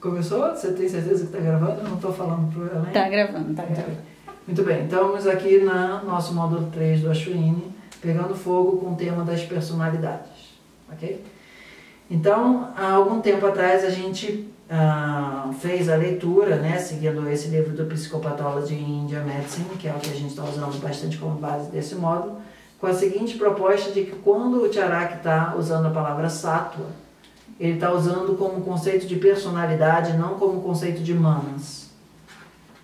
Começou? Você tem certeza que está gravando? Eu não estou falando para ela. Está gravando, está gravando. Muito bem, estamos aqui no nosso módulo 3 do Ashwini, pegando fogo com o tema das personalidades, ok? Então, há algum tempo atrás a gente fez a leitura, né, seguindo esse livro do Psicopatologia de Indian Medicine, que é o que a gente está usando bastante como base desse módulo, com a seguinte proposta de que quando o Charaka está usando a palavra sattva, ele está usando como conceito de personalidade, não como conceito de manas.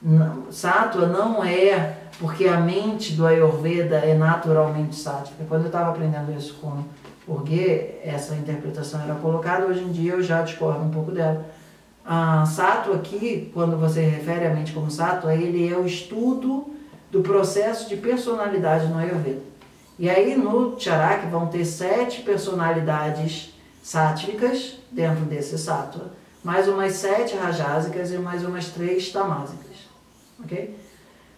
Não, sattva não é porque a mente do Ayurveda é naturalmente sattva. Quando eu estava aprendendo isso com o Ghe, essa interpretação era colocada, hoje em dia eu já discordo um pouco dela. A sattva aqui, quando você refere a mente como sattva, ele é o estudo do processo de personalidade no Ayurveda. E aí no Charaka vão ter 7 personalidades sátvicas dentro desse sattva, mais umas 7 rajásicas e mais umas 3 tamásicas, ok?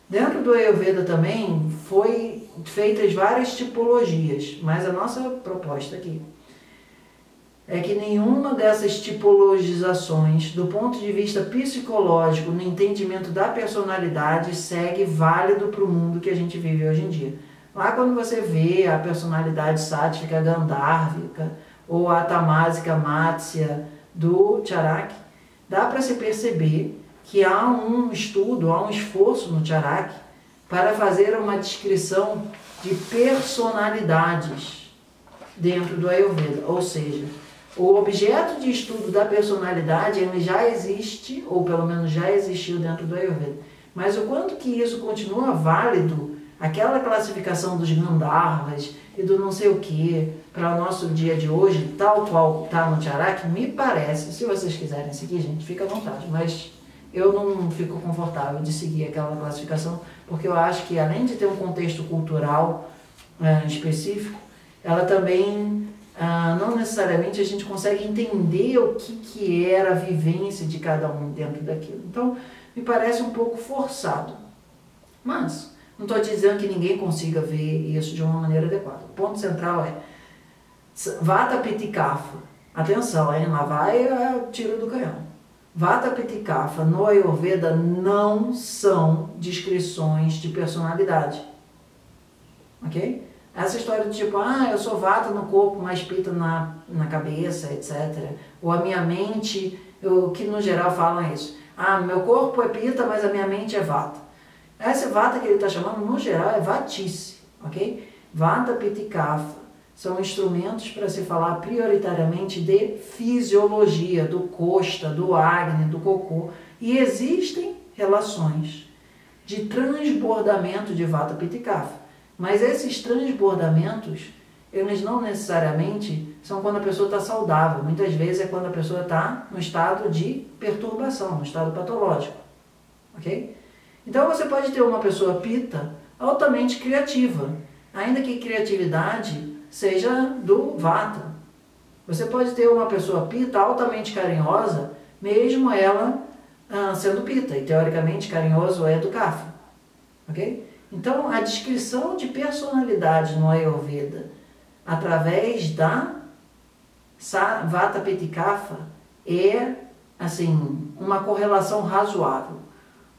Dentro do Ayurveda também foi feitas várias tipologias, mas a nossa proposta aqui é que nenhuma dessas tipologizações, do ponto de vista psicológico, no entendimento da personalidade, segue válido para o mundo que a gente vive hoje em dia. Lá quando você vê a personalidade sátvica gandhárvica, ou a Tamásica Mátsia do Charaka, dá para se perceber que há um estudo, há um esforço no Charaka para fazer uma descrição de personalidades dentro do Ayurveda. Ou seja, o objeto de estudo da personalidade ele já existe, ou pelo menos já existiu dentro do Ayurveda. Mas o quanto que isso continua válido, aquela classificação dos gandharvas e do não sei o que, para o nosso dia de hoje, tal qual está no Charaka, me parece, se vocês quiserem seguir, gente, fica à vontade, mas eu não fico confortável de seguir aquela classificação, porque eu acho que além de ter um contexto cultural específico, ela também, não necessariamente a gente consegue entender o que era a vivência de cada um dentro daquilo. Então, me parece um pouco forçado, mas não estou dizendo que ninguém consiga ver isso de uma maneira adequada. O ponto central é Vata Pitta Kapha, atenção, hein? Lá vai o tiro do canhão. Vata Pitta Kapha no Ayurveda não são descrições de personalidade, ok? Essa história do tipo, ah, eu sou Vata no corpo, mas Pitta na cabeça, etc. Ou a minha mente, que no geral falam isso. Ah, meu corpo é Pitta, mas a minha mente é Vata. Essa Vata que ele está chamando, no geral, é vatice, ok? Vata Pitta Kapha são instrumentos para se falar prioritariamente de fisiologia, do costa, do agne, do cocô. E existem relações de transbordamento de Vata Pitta Kapha. Mas esses transbordamentos, eles não necessariamente são quando a pessoa está saudável. Muitas vezes é quando a pessoa está no estado de perturbação, no estado patológico, ok? Então você pode ter uma pessoa Pitta altamente criativa, ainda que criatividade seja do Vata. Você pode ter uma pessoa Pitta altamente carinhosa, mesmo ela sendo Pitta, e teoricamente carinhoso é do Kapha, ok? Então a descrição de personalidade no Ayurveda, através da Vata Pitta Kapha, é assim, uma correlação razoável,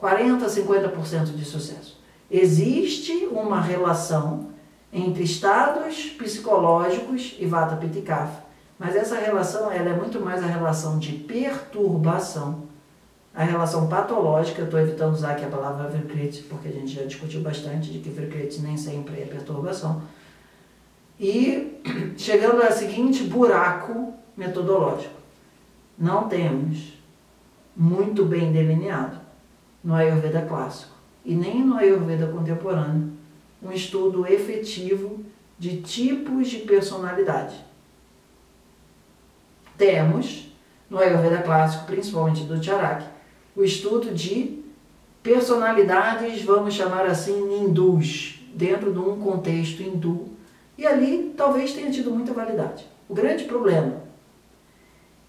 40% a 50% de sucesso. Existe uma relação entre estados psicológicos e Vata Pitta Kapha, mas essa relação ela é muito mais a relação de perturbação, a relação patológica. Eu estou evitando usar aqui a palavra verkrit, porque a gente já discutiu bastante de que verkrit nem sempre é perturbação, e chegando ao seguinte buraco metodológico, não temos muito bem delineado no Ayurveda clássico e nem no Ayurveda contemporâneo um estudo efetivo de tipos de personalidade. Temos, no Ayurveda clássico, principalmente do Charaka, o estudo de personalidades, vamos chamar assim, hindus, dentro de um contexto hindu, e ali talvez tenha tido muita validade. O grande problema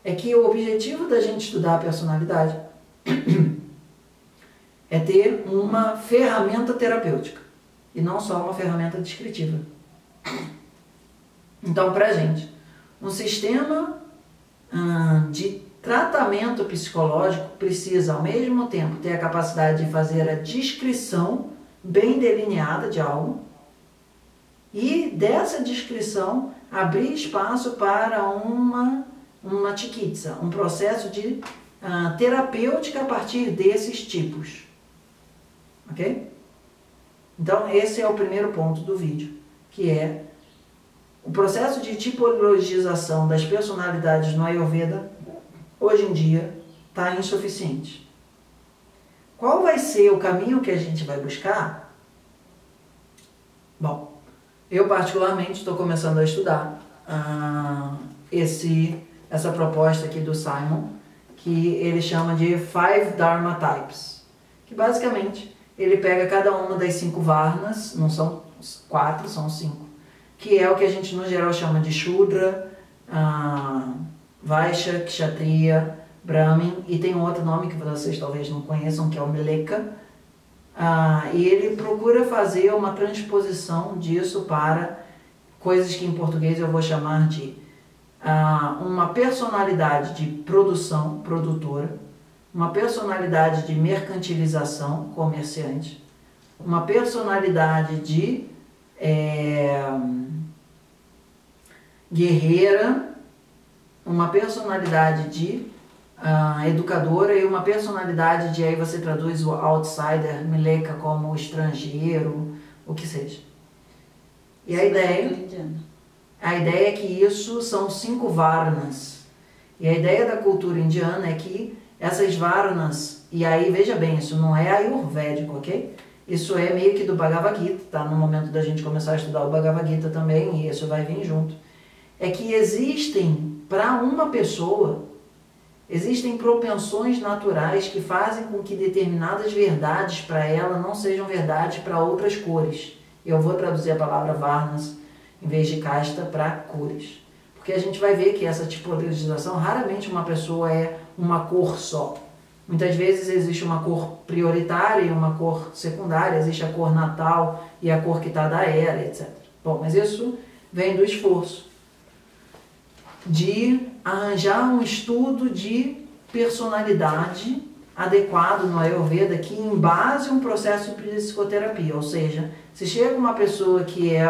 é que o objetivo da gente estudar a personalidade é ter uma ferramenta terapêutica, e não só uma ferramenta descritiva. Então, para a gente, um sistema de tratamento psicológico precisa, ao mesmo tempo, ter a capacidade de fazer a descrição bem delineada de algo e, dessa descrição, abrir espaço para uma chikitsa, um processo de terapêutica a partir desses tipos. Ok? Então, esse é o primeiro ponto do vídeo, que é o processo de tipologização das personalidades no Ayurveda, hoje em dia, está insuficiente. Qual vai ser o caminho que a gente vai buscar? Bom, eu particularmente estou começando a estudar essa proposta aqui do Simon, que ele chama de 5 Dharma Types, que basicamente ele pega cada uma das 5 Varnas, não são 4, são 5, que é o que a gente no geral chama de Shudra, Vaisha, Kshatriya, Brahmin, e tem um outro nome que vocês talvez não conheçam, que é o Mleccha, e ele procura fazer uma transposição disso para coisas que em português eu vou chamar de uma personalidade de produção, produtora, uma personalidade de mercantilização, comerciante, uma personalidade de guerreira, uma personalidade de educadora e uma personalidade de, aí você traduz o outsider, Mleccha, como estrangeiro, o que seja. E a ideia é que isso são 5 varnas. E a ideia da cultura indiana é que essas varnas, e aí veja bem, isso não é ayurvédico, ok? Isso é meio que do Bhagavad Gita, tá? No momento da gente começar a estudar o Bhagavad Gita também, e isso vai vir junto. É que existem, para uma pessoa, existem propensões naturais que fazem com que determinadas verdades para ela não sejam verdades para outras cores. Eu vou traduzir a palavra varnas, em vez de casta, para cores. Porque a gente vai ver que essa tipologização, raramente uma pessoa é uma cor só. Muitas vezes existe uma cor prioritária e uma cor secundária, existe a cor natal e a cor que está da era, etc. Bom, mas isso vem do esforço de arranjar um estudo de personalidade adequado no Ayurveda que embase um processo de psicoterapia, ou seja, se chega uma pessoa que é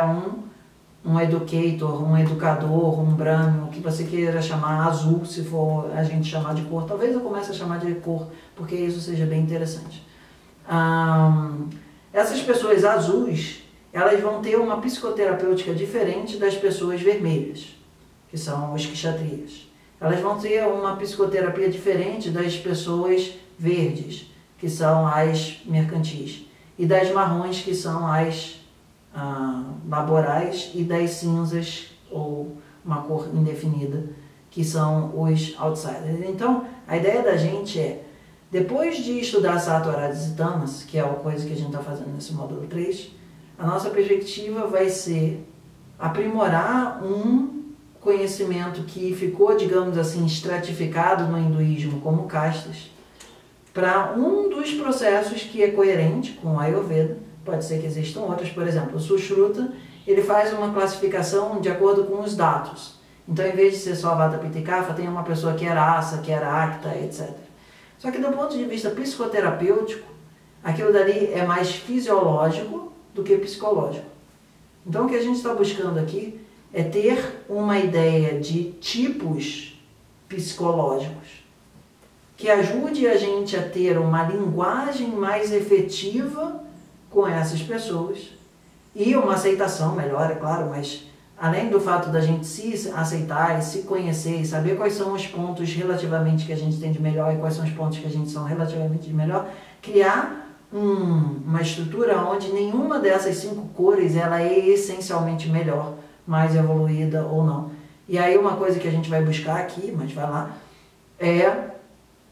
um educator, um educador, um brahmin, o que você queira chamar, azul, se for a gente chamar de cor, talvez eu comece a chamar de cor, porque isso seja bem interessante. Essas pessoas azuis, elas vão ter uma psicoterapêutica diferente das pessoas vermelhas, que são os kshatriyas. Elas vão ter uma psicoterapia diferente das pessoas verdes, que são as mercantis, e das marrons, que são as laborais, e das cinzas, ou uma cor indefinida, que são os outsiders. Então, a ideia da gente é, depois de estudar sattva, rajas e tamas, que é uma coisa que a gente está fazendo nesse módulo 3, a nossa perspectiva vai ser aprimorar um conhecimento que ficou, digamos assim, estratificado no hinduísmo como castas, para um dos processos que é coerente com o Ayurveda. Pode ser que existam outros, por exemplo, o Sushruta, ele faz uma classificação de acordo com os datos. Então, em vez de ser só Vata Pitta Kapha, tem uma pessoa que era aça, que era acta, etc. Só que do ponto de vista psicoterapêutico, aquilo dali é mais fisiológico do que psicológico. Então, o que a gente está buscando aqui é ter uma ideia de tipos psicológicos que ajude a gente a ter uma linguagem mais efetiva com essas pessoas e uma aceitação melhor, é claro, mas além do fato da gente se aceitar e se conhecer e saber quais são os pontos relativamente que a gente tem de melhor e quais são os pontos que a gente são relativamente de melhor, criar uma estrutura onde nenhuma dessas 5 cores ela é essencialmente melhor, mais evoluída ou não. E aí uma coisa que a gente vai buscar aqui, mas vai lá, é,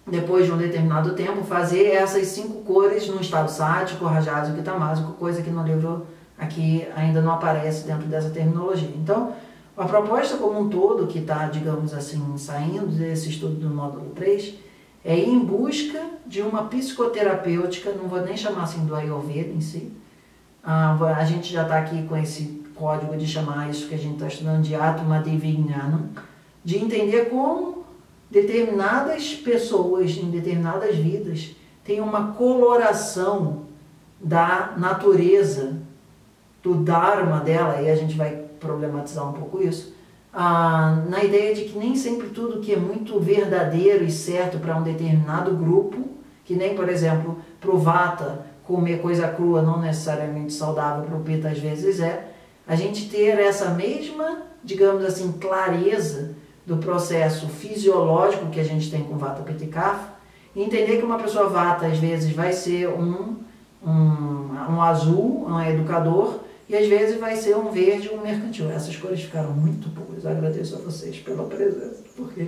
depois de um determinado tempo, fazer essas 5 cores no estado sático, rajásico e tamásico, coisa que no livro aqui ainda não aparece dentro dessa terminologia. Então, a proposta como um todo, que está, digamos assim, saindo desse estudo do módulo 3, é ir em busca de uma psicoterapêutica, não vou nem chamar assim do Ayurveda em si, a gente já está aqui com esse código de chamar isso que a gente está estudando de Atma Adivignano, de entender como determinadas pessoas em determinadas vidas têm uma coloração da natureza, do Dharma dela, e a gente vai problematizar um pouco isso, na ideia de que nem sempre tudo que é muito verdadeiro e certo para um determinado grupo, que nem, por exemplo, para o Vata, comer coisa crua não necessariamente saudável, para o Pitta às vezes é, a gente ter essa mesma, digamos assim, clareza do processo fisiológico que a gente tem com Vata Pitta Kapha, e entender que uma pessoa Vata às vezes vai ser um azul, um educador, e às vezes vai ser um verde, um mercantil. Essas cores ficaram muito boas, eu agradeço a vocês pela presença, porque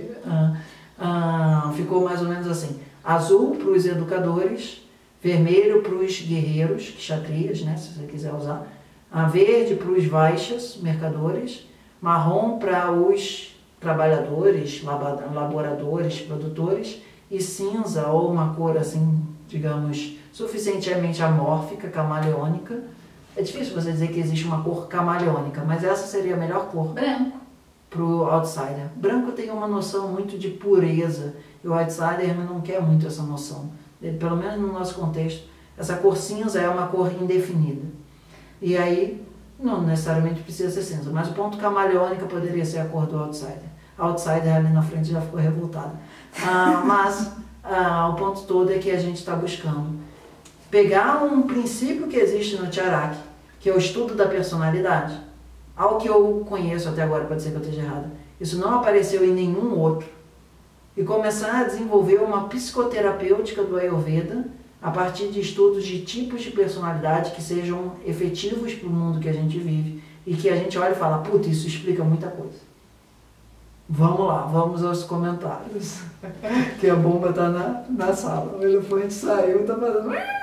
ficou mais ou menos assim, azul para os educadores, vermelho para os guerreiros, Kshatriyas, né, se você quiser usar, verde para os Vaishas, mercadores, marrom para os trabalhadores, laboradores, produtores, e cinza, ou uma cor assim, digamos, suficientemente amórfica, camaleônica. É difícil você dizer que existe uma cor camaleônica, mas essa seria a melhor cor. Branco. Para o outsider. Branco tem uma noção muito de pureza, e o outsider não quer muito essa noção. Pelo menos no nosso contexto, essa cor cinza é uma cor indefinida. E aí, não necessariamente precisa ser cinza, mas o ponto camaleônica poderia ser a cor do outsider. A outsider ali na frente já ficou revoltada. O ponto todo é que a gente está buscando pegar um princípio que existe no Charaka, que é o estudo da personalidade. Ao que eu conheço até agora, pode ser que eu esteja errada, isso não apareceu em nenhum outro. E começar a desenvolver uma psicoterapêutica do Ayurveda a partir de estudos de tipos de personalidade que sejam efetivos para o mundo que a gente vive e que a gente olha e fala, puta, isso explica muita coisa. Vamos lá, vamos aos comentários. Que a bomba está na sala. O elefante saiu, está fazendo...